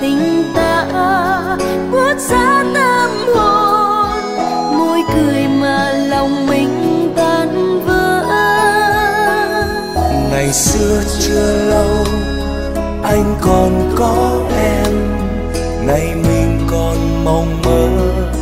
tình ta buốt giá tâm hồn, môi cười mà lòng mình tan vỡ. Ngày xưa chưa lâu anh còn có em, nay mình còn mong mơ